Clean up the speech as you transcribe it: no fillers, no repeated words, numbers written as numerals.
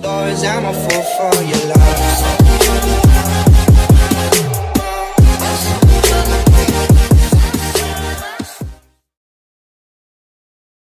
Doors, I'm a fool for your love.